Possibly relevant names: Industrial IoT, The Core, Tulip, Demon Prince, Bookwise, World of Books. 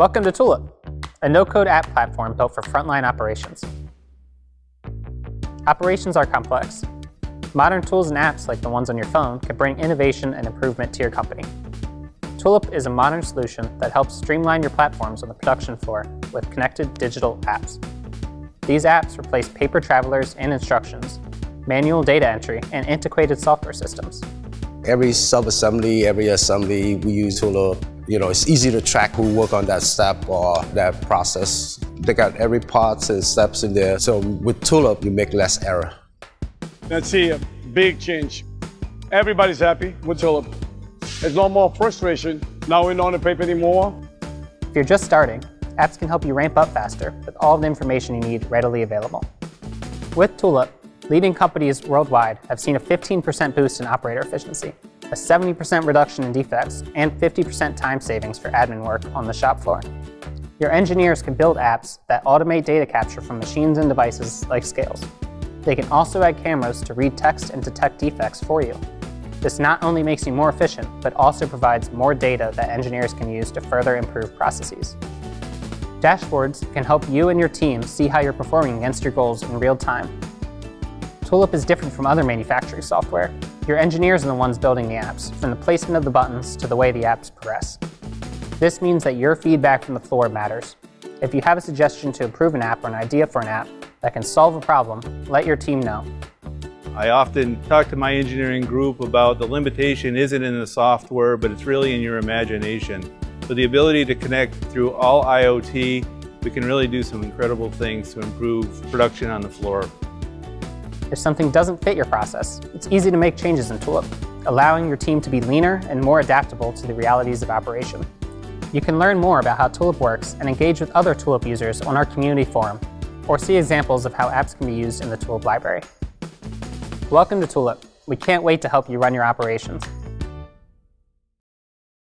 Welcome to Tulip, a no-code app platform built for frontline operations. Operations are complex. Modern tools and apps like the ones on your phone can bring innovation and improvement to your company. Tulip is a modern solution that helps streamline your platforms on the production floor with connected digital apps. These apps replace paper travelers and instructions, manual data entry, and antiquated software systems. Every sub-assembly, every assembly, we use Tulip. You know, it's easy to track who worked on that step or that process. They got every part and steps in there. So with Tulip, you make less error. Let's see a big change. Everybody's happy with Tulip. There's no more frustration. Now we don't on the paper anymore. If you're just starting, apps can help you ramp up faster with all the information you need readily available. With Tulip, leading companies worldwide have seen a 15% boost in operator efficiency, a 70% reduction in defects, and 50% time savings for admin work on the shop floor. Your engineers can build apps that automate data capture from machines and devices like scales. They can also add cameras to read text and detect defects for you. This not only makes you more efficient, but also provides more data that engineers can use to further improve processes. Dashboards can help you and your team see how you're performing against your goals in real time. Tulip is different from other manufacturing software. Your engineers are the ones building the apps, from the placement of the buttons to the way the apps progress. This means that your feedback from the floor matters. If you have a suggestion to improve an app or an idea for an app that can solve a problem, let your team know. I often talk to my engineering group about the limitation isn't in the software, but it's really in your imagination. So the ability to connect through all IoT, we can really do some incredible things to improve production on the floor. If something doesn't fit your process, it's easy to make changes in Tulip, allowing your team to be leaner and more adaptable to the realities of operation. You can learn more about how Tulip works and engage with other Tulip users on our community forum, or see examples of how apps can be used in the Tulip library. Welcome to Tulip. We can't wait to help you run your operations.